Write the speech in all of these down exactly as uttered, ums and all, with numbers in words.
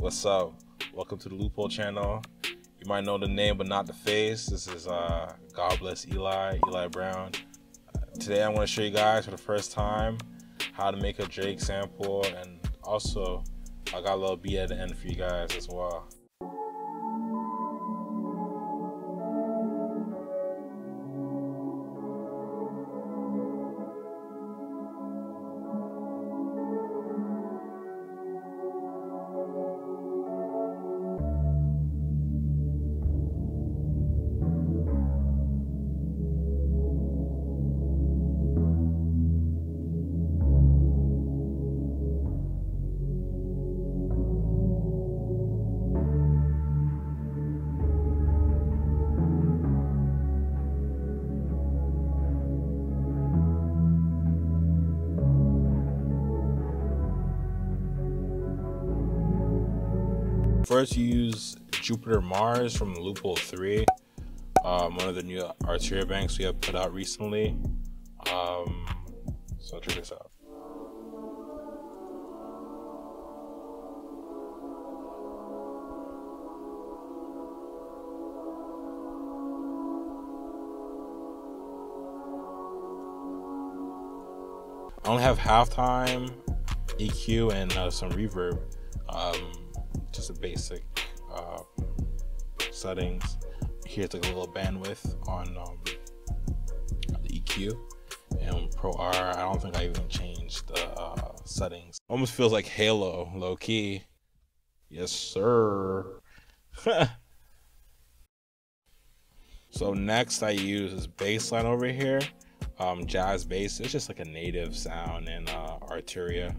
What's up? Welcome to the Loophole channel. You might know the name but not the face. This is uh, God Bless Eli, Eli Brown. Uh, today I want to show you guys for the first time how to make a Drake sample, and also I got a little beat at the end for you guys as well. First, you use Jupiter Mars from Loophole three, um, one of the new Arturia banks we have put out recently. Um, so check this out. I only have halftime, E Q, and uh, some reverb. Um, just a basic uh, settings. Here it's like a little bandwidth on um, the E Q and Pro R. I don't think I even changed the uh, settings. Almost feels like Halo, low key. Yes, sir. So next I use this bass line over here, um, JazzBass. It's just like a native sound in uh, Arturia.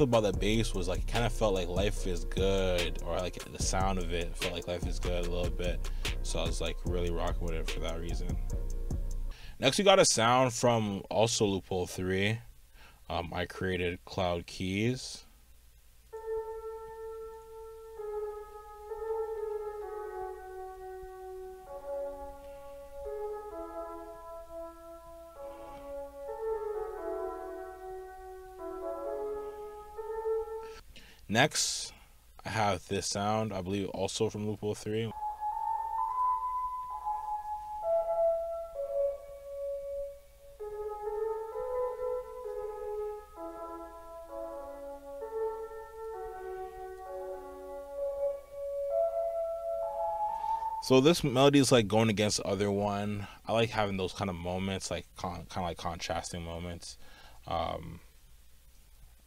About the bass was like it kind of felt like life is good, or like the sound of it felt like life is good a little bit, so I was like really rocking with it for that reason. Next we got a sound from also Loophole three. um, I created Cloud Keys. Next, I have this sound, I believe also from Loophole three. So this melody is like going against the other one. I like having those kind of moments, like con kind of like contrasting moments, um,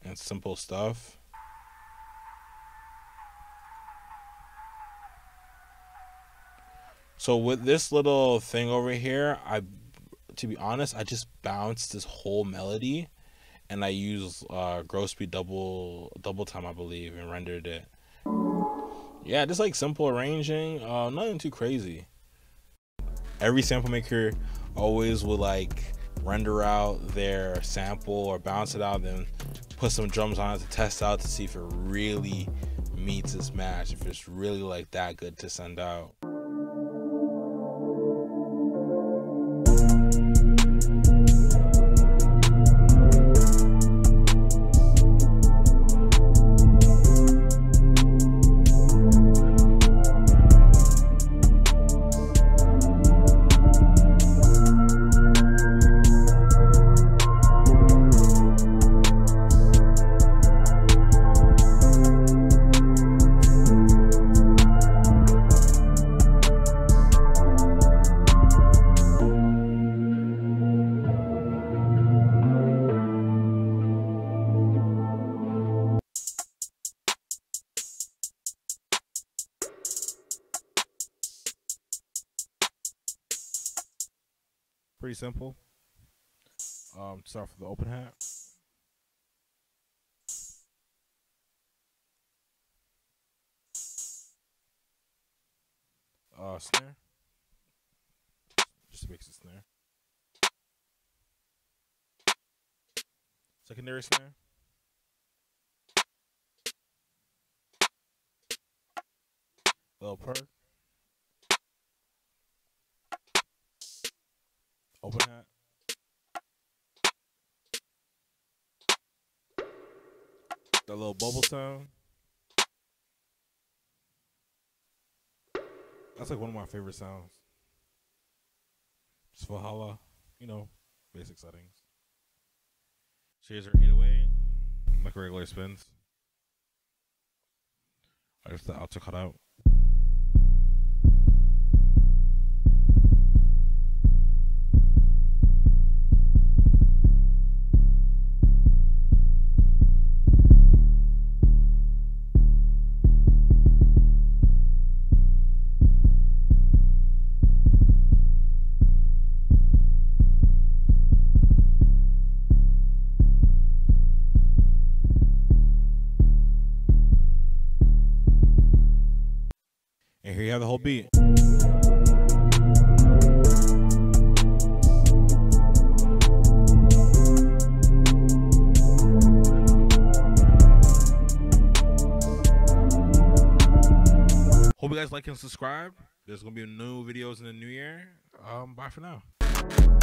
and simple stuff. So with this little thing over here, I, to be honest, I just bounced this whole melody, and I used uh, Grow Speed double double time, I believe, and rendered it. Yeah, just like simple arranging, uh, nothing too crazy. Every sample maker always will like render out their sample or bounce it out, then put some drums on it to test out to see if it really meets its match, if it's really like that good to send out. Pretty simple. Um, start with the open hat. Uh, snare. Just makes a snare. Secondary snare. Little perk. Open hat. That little bubble sound. That's like one of my favorite sounds. It's Valhalla, you know, basic settings. So here's her eight oh eight, like regular spins. I just the outro cut out. And here you have the whole beat. Hope you guys like and subscribe. There's gonna be new videos in the new year. Um, bye for now.